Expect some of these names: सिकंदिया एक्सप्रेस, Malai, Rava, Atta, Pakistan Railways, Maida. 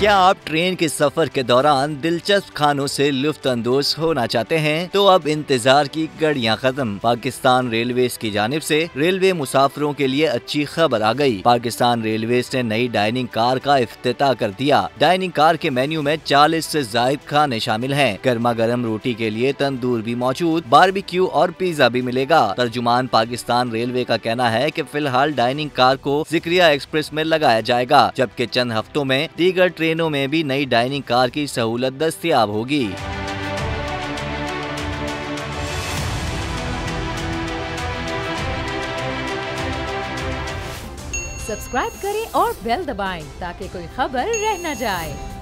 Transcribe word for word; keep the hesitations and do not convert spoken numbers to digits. क्या आप ट्रेन के सफर के दौरान दिलचस्प खानों से लुफ्तअंदोज होना चाहते हैं? तो अब इंतजार की घड़ियां खत्म। पाकिस्तान रेलवेज की जानिब से रेलवे मुसाफिरों के लिए अच्छी खबर आ गई। पाकिस्तान रेलवेज ने नई डाइनिंग कार का इफ्तिताह कर दिया। डाइनिंग कार के मेन्यू में चालीस से जायद खाने शामिल हैं। गर्मा गर्म रोटी के लिए तंदूर भी मौजूद, बारबेक्यू और पिज्जा भी मिलेगा। तर्जुमान पाकिस्तान रेलवे का कहना है कि फिलहाल डाइनिंग कार को सिकंदिया एक्सप्रेस में लगाया जाएगा, जबकि चंद हफ्तों में दीगर ट्रेनों में भी नई डाइनिंग कार की सहूलत दस्तयाब होगी। सब्सक्राइब करें और बेल दबाएं ताकि कोई खबर रह न जाए।